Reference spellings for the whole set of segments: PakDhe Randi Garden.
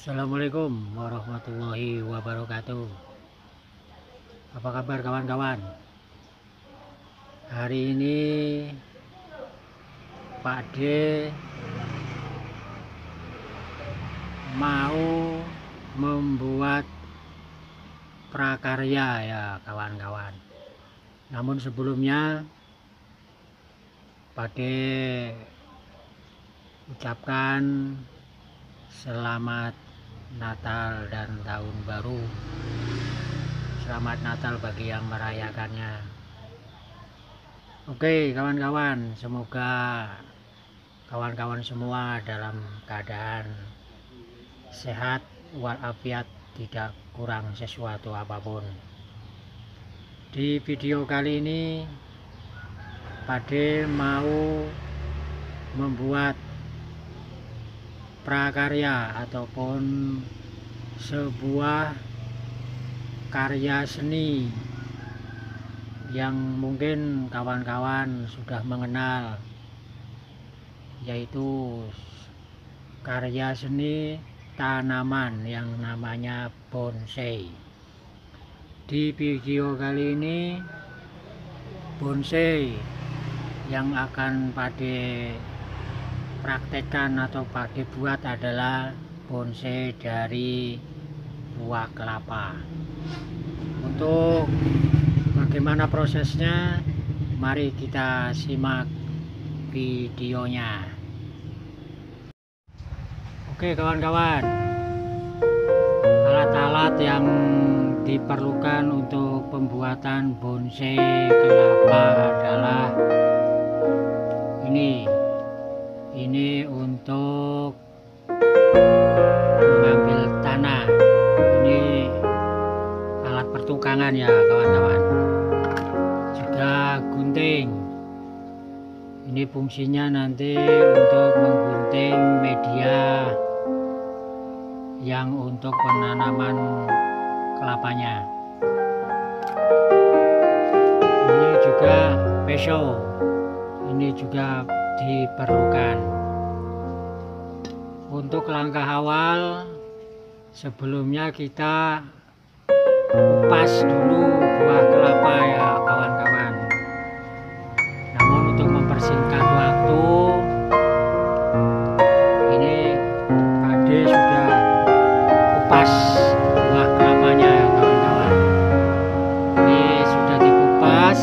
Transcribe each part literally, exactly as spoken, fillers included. Assalamualaikum warahmatullahi wabarakatuh. Apa kabar kawan-kawan? Hari ini PakDhe mau membuat prakarya ya kawan-kawan. Namun sebelumnya PakDhe ucapkan selamat Natal dan Tahun Baru. Selamat Natal bagi yang merayakannya. Oke kawan-kawan, semoga kawan-kawan semua dalam keadaan sehat walafiat, tidak kurang sesuatu apapun. Di video kali ini PakDhe mau membuat prakarya ataupun sebuah karya seni yang mungkin kawan-kawan sudah mengenal, yaitu karya seni tanaman yang namanya bonsai. Di video kali ini bonsai yang akan PakDhe praktekkan atau PakDhe buat adalah bonsai dari buah kelapa. Untuk bagaimana prosesnya, mari kita simak videonya. Oke kawan-kawan, alat-alat yang diperlukan untuk pembuatan bonsai kelapa adalah ini. Ini untuk mengambil tanah. Ini alat pertukangan ya kawan-kawan. Juga gunting. Ini fungsinya nanti untuk menggunting media yang untuk penanaman kelapanya. Ini juga pisau. Ini juga diperlukan. Untuk langkah awal, sebelumnya kita kupas dulu buah kelapa ya kawan-kawan. Namun untuk mempersingkat waktu, ini PakDhe sudah kupas buah kelapanya ya kawan-kawan. Ini sudah dikupas.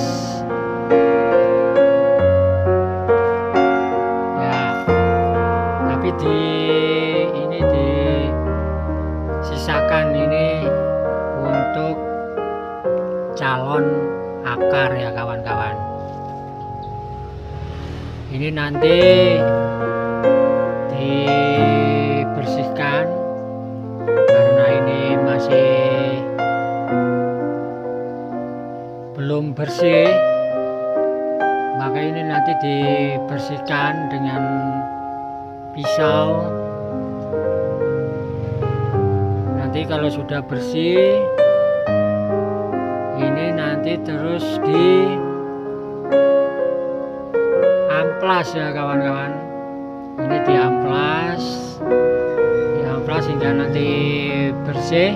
Di ini disisakan ini untuk calon akar ya kawan-kawan. Ini nanti dibersihkan karena ini masih belum bersih, maka ini nanti dibersihkan dengan pisau. Nanti kalau sudah bersih, ini nanti terus di amplas ya kawan-kawan. Ini di amplas, di amplas hingga nanti bersih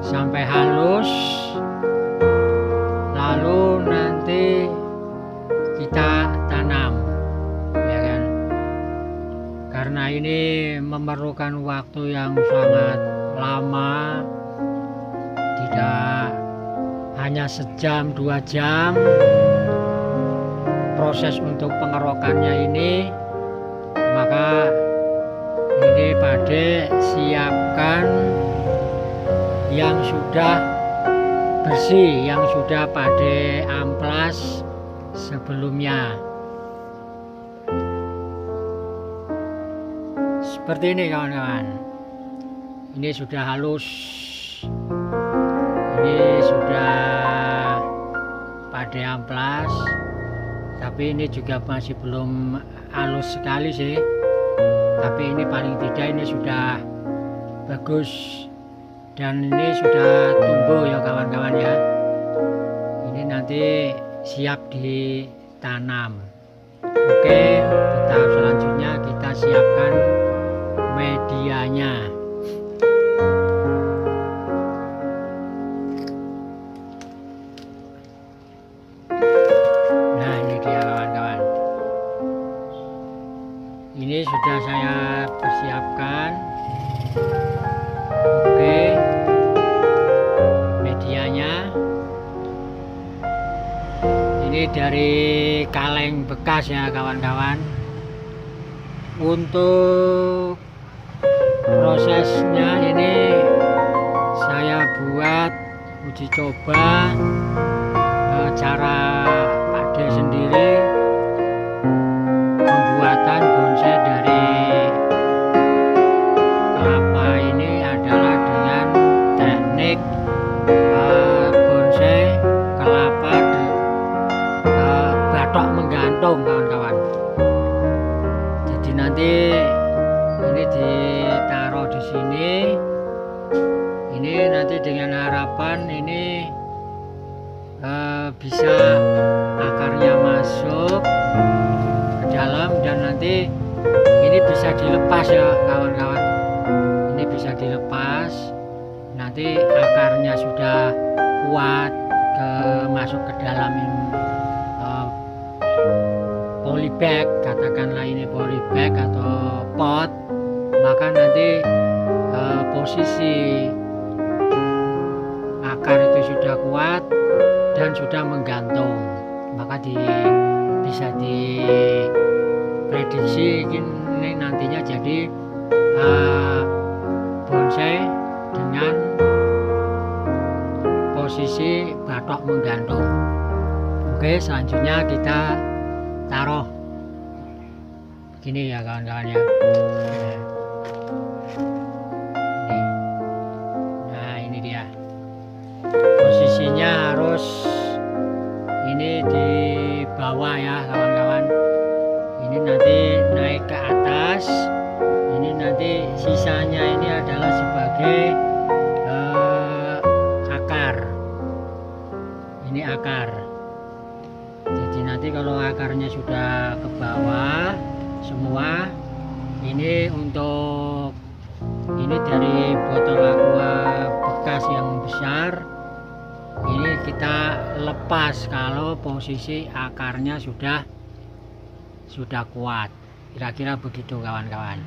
sampai halus. Lalu nanti kita tanam. Karena ini memerlukan waktu yang sangat lama, tidak hanya sejam dua jam. Proses untuk pengerokannya ini, maka ini PakDhe siapkan yang sudah bersih, yang sudah PakDhe amplas sebelumnya. Seperti ini kawan-kawan. Ini sudah halus. Ini sudah PakDhe amplas. Tapi ini juga masih belum halus sekali sih. Tapi ini paling tidak ini sudah bagus. Dan ini sudah tumbuh ya kawan-kawan ya. Ini nanti siap ditanam. Oke, tahap selanjutnya kita siapkan media Ini sudah saya persiapkan. Oke, medianya ini dari kaleng bekas ya kawan-kawan. Untuk prosesnya ini saya buat uji coba cara PakDhe sendiri pembuatan bonsai dari kelapa ini adalah dengan teknik uh, bonsai kelapa de, uh, batok menggantung kawan-kawan. Jadi nanti ini ditaruh di sini, ini nanti dengan harapan ini Uh, bisa akarnya masuk ke dalam dan nanti ini bisa dilepas ya kawan-kawan. Ini bisa dilepas, nanti akarnya sudah kuat ke masuk ke dalam uh, polybag, katakanlah ini polybag atau pot, maka nanti uh, posisi akar itu sudah kuat dan sudah menggantung, maka di, bisa diprediksi ini nantinya jadi uh, bonsai dengan posisi batok menggantung. Oke, selanjutnya kita taruh begini ya kawan-kawan ya. Nah, ini dia posisinya, harus ini di bawah ya kawan-kawan, ini nanti naik ke atas, ini nanti sisanya ini adalah sebagai eh, akar, ini akar. Jadi nanti kalau akarnya sudah ke bawah semua, ini untuk ini dari botol aqua bekas yang besar, ini kita lepas kalau posisi akarnya sudah sudah kuat, kira-kira begitu kawan-kawan.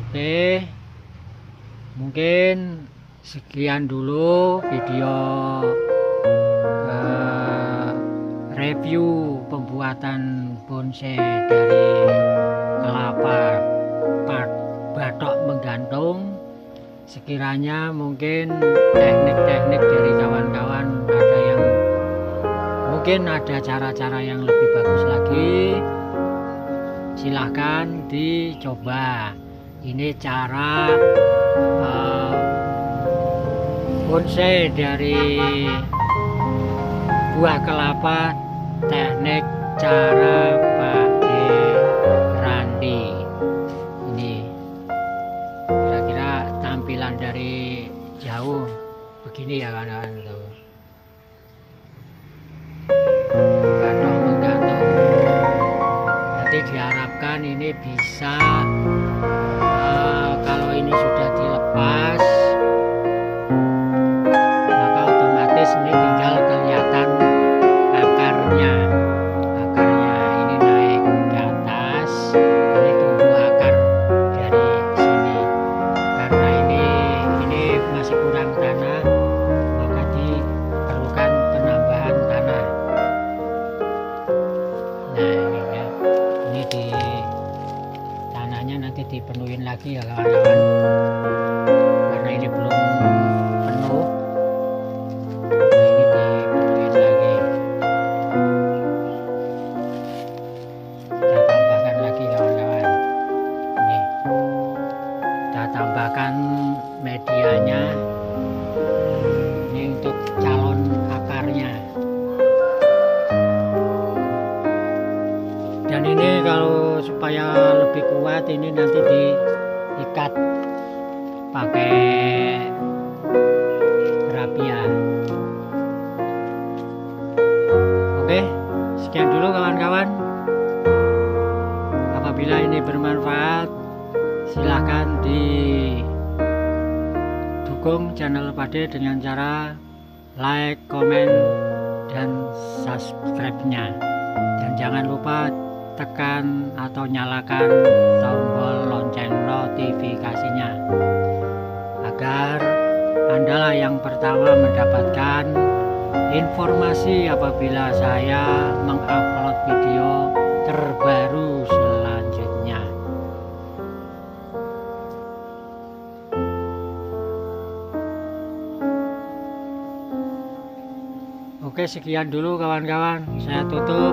Oke, mungkin sekian dulu video eh, review pembuatan bonsai dari kelapa batok menggantung. Sekiranya mungkin teknik-teknik dari kawan-kawan ada yang mungkin ada cara-cara yang lebih bagus lagi, silahkan dicoba. Ini cara uh, bonsai dari buah kelapa teknik cara PakDhe Randi. Ini tampilan dari jauh begini ya kawan-kawan, batok menggantung. Nanti diharapkan ini bisa uh, kalau ini sudah dilepas maka otomatis ini tinggal kelihatan akarnya, akarnya ini naik ke atas. Dipenuhin lagi ya kawan-kawan, karena ini belum penuh. Nah, ini dipenuhin lagi, kita tambahkan lagi kawan-kawan. Ini kita tambahkan medianya, ini untuk calon akarnya. Dan ini kalau supaya lebih kuat ini nanti diikat pakai rapia. Oke, sekian dulu kawan-kawan. Apabila ini bermanfaat, silahkan didukung channel PakDhe dengan cara like, komen, dan subscribe-nya. Dan jangan lupa tekan atau nyalakan tombol lonceng notifikasinya agar Andalah yang pertama mendapatkan informasi apabila saya mengupload video terbaru selanjutnya. Oke, sekian dulu kawan-kawan, saya tutup.